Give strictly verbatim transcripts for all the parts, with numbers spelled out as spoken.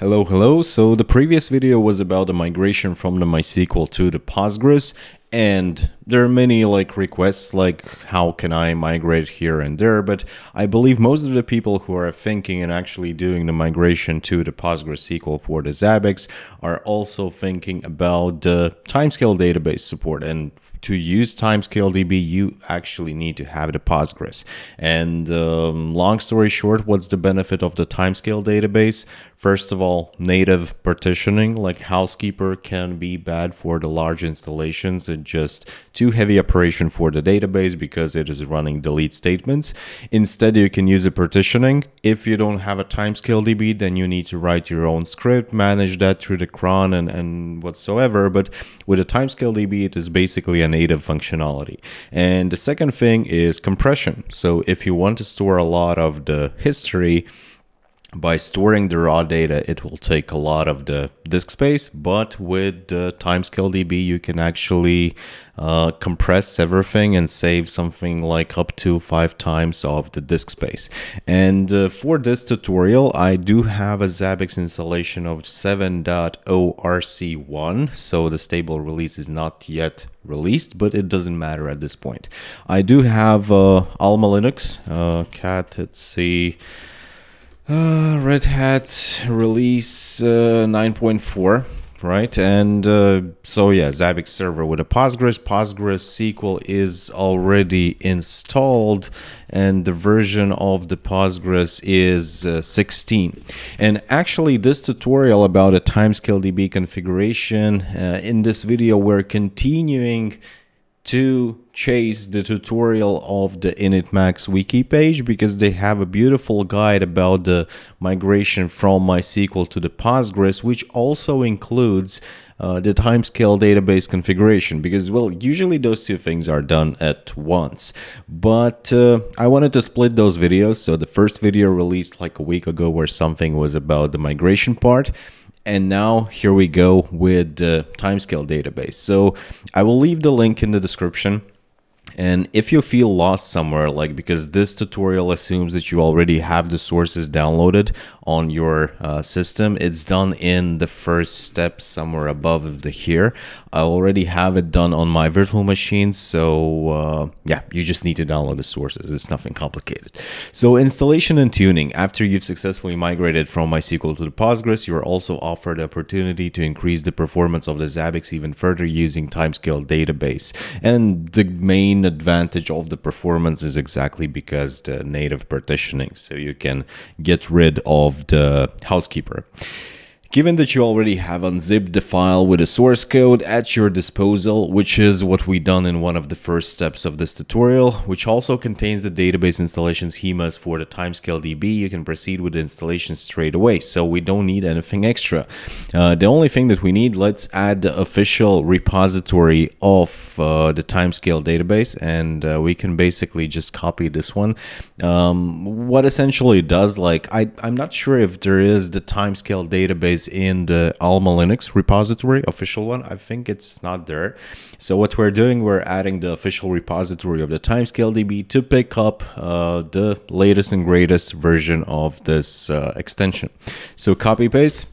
Hello, hello. So the previous video was about the migration from the MySQL to the Postgres, and there are many like requests like how can I migrate here and there, but I believe most of the people who are thinking and actually doing the migration to the PostgreSQL for the Zabbix are also thinking about the timescale database support, and to use TimescaleDB you actually need to have the Postgres. And um, long story short, what's the benefit of the timescale database? First of all, native partitioning like Housekeeper can be bad for the large installations and just too heavy operation for the database because it is running delete statements. Instead, you can use a partitioning. If you don't have a TimescaleDB, then you need to write your own script, manage that through the cron and, and whatsoever. But with a TimescaleDB, it is basically an native functionality. And the second thing is compression. So if you want to store a lot of the history, by storing the raw data, it will take a lot of the disk space, but with the TimescaleDB, you can actually uh, compress everything and save something like up to five times of the disk space. And uh, for this tutorial, I do have a Zabbix installation of seven dot zero R C one, so the stable release is not yet released, but it doesn't matter at this point. I do have uh, Alma Linux, uh, cat, let's see, uh, Red Hat release uh, nine point four, right? And uh, so yeah, Zabbix server with a Postgres. PostgreSQL is already installed, and the version of the Postgres is uh, sixteen. And actually this tutorial about a TimescaleDB configuration, uh, in this video we're continuing to chase the tutorial of the initmax wiki page, because they have a beautiful guide about the migration from MySQL to the Postgres, which also includes uh, the timescale database configuration, because, well, usually those two things are done at once. But uh, I wanted to split those videos, so the first video released like a week ago where something was about the migration part. And now here we go with the timescale database. So I will leave the link in the description. And if you feel lost somewhere, like because this tutorial assumes that you already have the sources downloaded on your uh, system, it's done in the first step somewhere above the here. I already have it done on my virtual machine, so uh, yeah, you just need to download the sources. It's nothing complicated. So installation and tuning. After you've successfully migrated from MySQL to the Postgres, you're also offered the opportunity to increase the performance of the Zabbix even further using timescale database. And the main advantage of the performance is exactly because the native partitioning, so you can get rid of the Housekeeper. Given that you already have unzipped the file with a source code at your disposal, which is what we done in one of the first steps of this tutorial, which also contains the database installation schemas for the TimescaleDB, you can proceed with the installation straight away. So we don't need anything extra. Uh, the only thing that we need, let's add the official repository of uh, the timescale database, and uh, we can basically just copy this one. Um, what essentially does, like, I, I'm not sure if there is the timescale database in the Alma Linux repository, official one. I think it's not there. So what we're doing, we're adding the official repository of the TimescaleDB to pick up uh, the latest and greatest version of this uh, extension. So copy paste,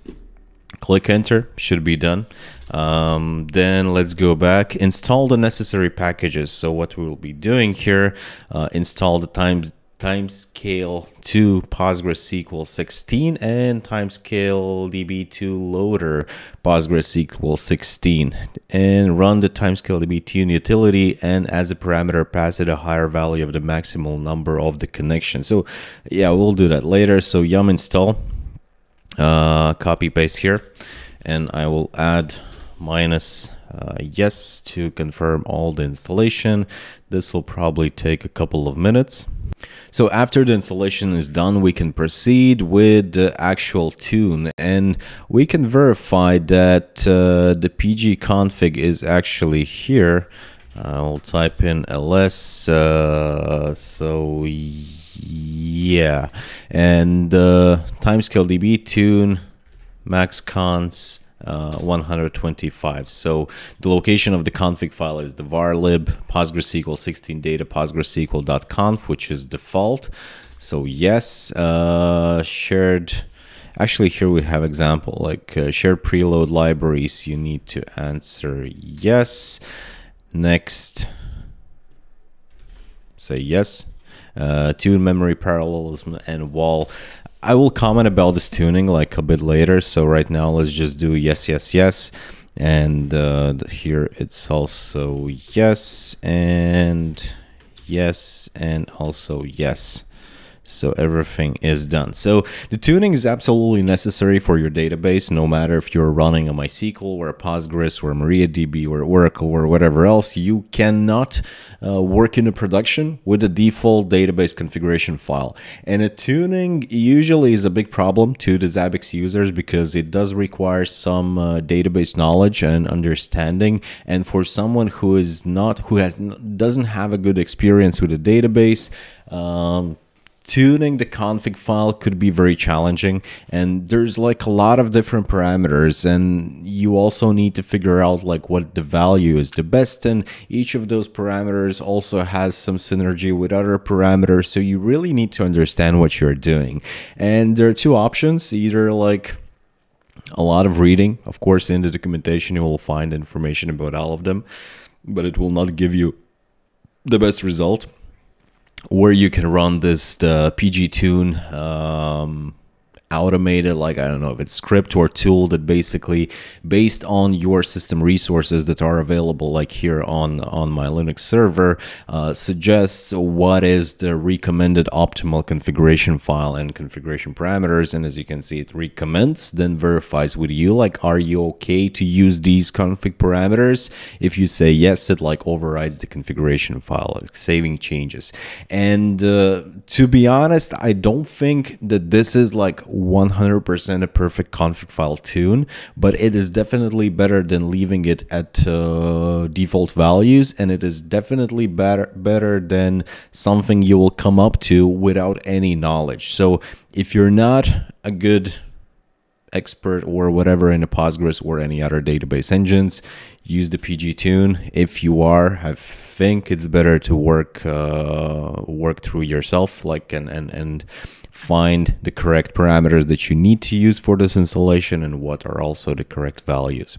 click enter, should be done. Um, then let's go back, install the necessary packages. So what we will be doing here, uh, install the times timescale to PostgreSQL sixteen and timescale D B to loader PostgreSQL sixteen, and run the timescale D B tune utility, and as a parameter pass it a higher value of the maximal number of the connection. So yeah, we'll do that later. So yum install, uh, copy paste here, and I will add minus uh, yes to confirm all the installation. This will probably take a couple of minutes. So after the installation is done, we can proceed with the actual tune, and we can verify that uh, the P G config is actually here. I'll type in ls, uh, so yeah, and uh, timescale D B tune max cons Uh, one hundred twenty-five. So the location of the config file is the varlib PostgreSQL sixteen data PostgreSQL dot conf, which is default. So yes, uh, shared Actually, here we have example like uh, share preload libraries. You need to answer yes. Next, say yes. Uh, tune memory parallelism and wall. I will comment about this tuning like a bit later. So right now, let's just do yes, yes, yes. And uh, here it's also yes and yes and also yes. So everything is done. So the tuning is absolutely necessary for your database, no matter if you're running a MySQL or a Postgres or a MariaDB or Oracle or whatever else. You cannot uh, work in a production with a default database configuration file. And a tuning usually is a big problem to the Zabbix users because it does require some uh, database knowledge and understanding. And for someone who is not, who has doesn't have a good experience with a database, um, tuning the config file could be very challenging, and there's like a lot of different parameters, and you also need to figure out like what the value is the best, and each of those parameters also has some synergy with other parameters, so you really need to understand what you're doing. And there are two options, either like a lot of reading, of course in the documentation you will find information about all of them, but it will not give you the best result, where you can run this the P G tune um, automated, like I don't know if it's script or tool that basically based on your system resources that are available, like here on on my Linux server, uh, suggests what is the recommended optimal configuration file and configuration parameters. And as you can see, it recommends, then verifies with you like, are you okay to use these config parameters? If you say yes, it like overrides the configuration file, like saving changes. And uh, to be honest, I don't think that this is like one hundred percent a perfect config file tune, but it is definitely better than leaving it at uh, default values, and it is definitely better better than something you will come up to without any knowledge. So if you're not a good expert or whatever in a Postgres or any other database engines, use the P G tune. If you are, I think it's better to work uh, work through yourself, like and and and find the correct parameters that you need to use for this installation and what are also the correct values.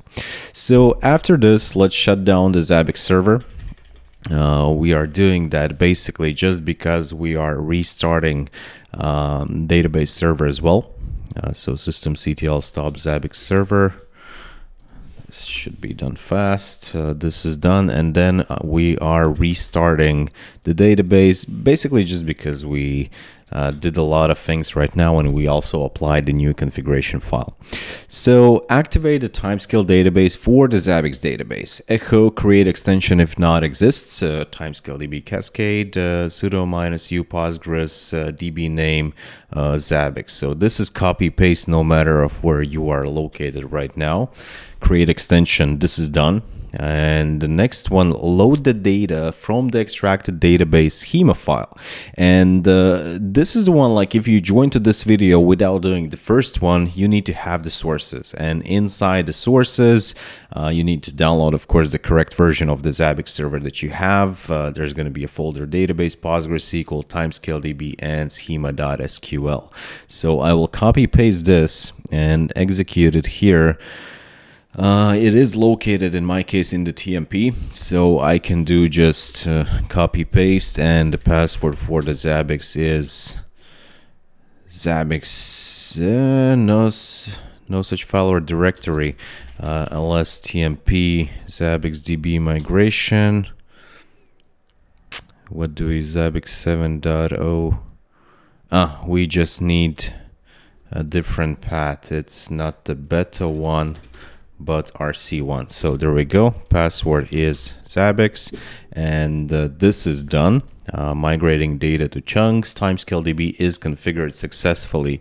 So after this, let's shut down the Zabbix server. Uh, we are doing that basically just because we are restarting um, database server as well. Uh, so systemctl stop Zabbix server. This should be done fast. Uh, this is done, and then we are restarting the database basically just because we Uh, did a lot of things right now, and we also applied the new configuration file. So activate the timescale database for the Zabbix database. Echo create extension if not exists. Uh, TimescaleDB cascade uh, sudo minus u postgres uh, db name uh, Zabbix. So this is copy paste no matter of where you are located right now. Create extension. This is done. And the next one, load the data from the extracted database schema file. And uh, this is the one, like if you join to this video without doing the first one, you need to have the sources, and inside the sources uh, you need to download, of course, the correct version of the Zabbix server that you have. Uh, there's going to be a folder database, PostgreSQL, TimescaleDB, and schema.sql. So I will copy paste this and execute it here. Uh, it is located in my case in the T M P, so I can do just uh, copy paste, and the password for the Zabbix is Zabbix. Uh, no, no such file or directory, uh, ls T M P Zabbix D B migration. What do we Zabbix seven point oh? Ah, we just need a different path. It's not the beta one, but R C one. So there we go. Password is Zabbix, and uh, this is done. Uh, migrating data to chunks. TimescaleDB is configured successfully.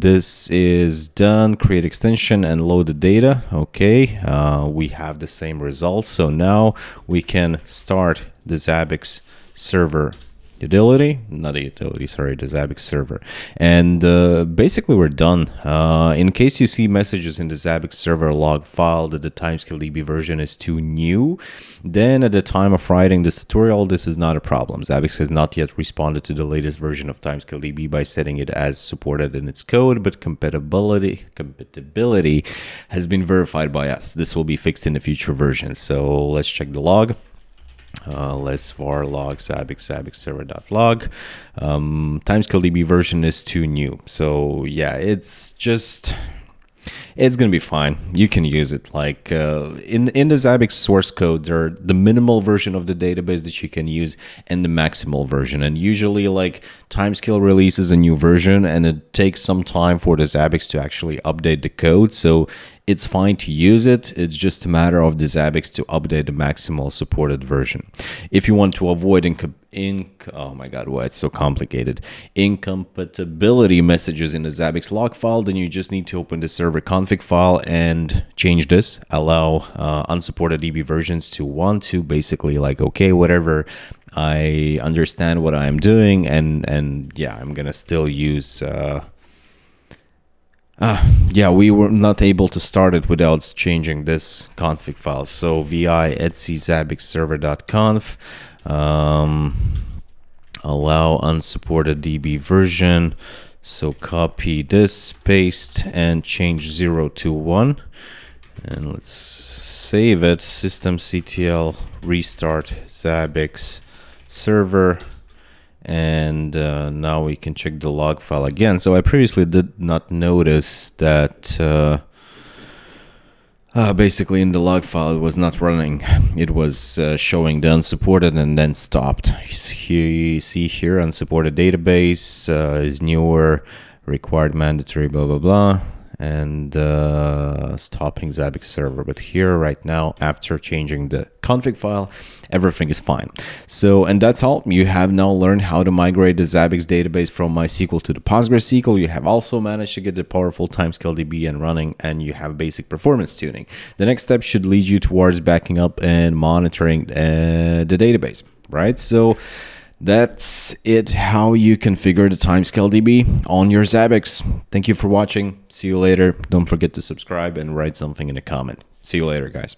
This is done. Create extension and load the data. Okay, uh, we have the same results. So now we can start the Zabbix server utility, not a utility, sorry, it is Zabbix server. And uh, basically we're done. Uh, in case you see messages in the Zabbix server log file that the TimescaleDB version is too new, then at the time of writing this tutorial, this is not a problem. Zabbix has not yet responded to the latest version of TimescaleDB by setting it as supported in its code, but compatibility, compatibility has been verified by us. This will be fixed in the future versions. So let's check the log. Uh, let's var log zabbix zabbix server.log. Um, TimescaleDB version is too new. So yeah, it's just, it's going to be fine. You can use it. Like uh, in, in the Zabbix source code, there are the minimal version of the database that you can use and the maximal version. And usually like Timescale releases a new version and it takes some time for the Zabbix to actually update the code. So it's fine to use it, it's just a matter of the Zabbix to update the maximal supported version. If you want to avoid inc, inc oh my god, why it's so complicated, incompatibility messages in the Zabbix log file, then you just need to open the server config file and change this, allow uh, unsupported D B versions to one, to basically like, okay, whatever, I understand what I'm doing, and, and yeah, I'm gonna still use... Uh, Uh, yeah, we were not able to start it without changing this config file. So vi etc zabbix server.conf, um, allow unsupported D B version. So copy this, paste, and change zero to one. And let's save it. Systemctl restart zabbix server. And uh, now we can check the log file again. So I previously did not notice that uh, uh, basically in the log file it was not running. It was uh, showing the unsupported and then stopped. Here you see here unsupported database uh, is newer, required mandatory, blah, blah, blah. And uh, stopping Zabbix server. But here right now, after changing the config file, everything is fine. So, and that's all. You have now learned how to migrate the Zabbix database from MySQL to the PostgreSQL. You have also managed to get the powerful TimescaleDB and running, and you have basic performance tuning. The next step should lead you towards backing up and monitoring uh, the database, right? So that's it, how you configure the TimescaleDB on your Zabbix. Thank you for watching. See you later. Don't forget to subscribe and write something in a comment. See you later, guys.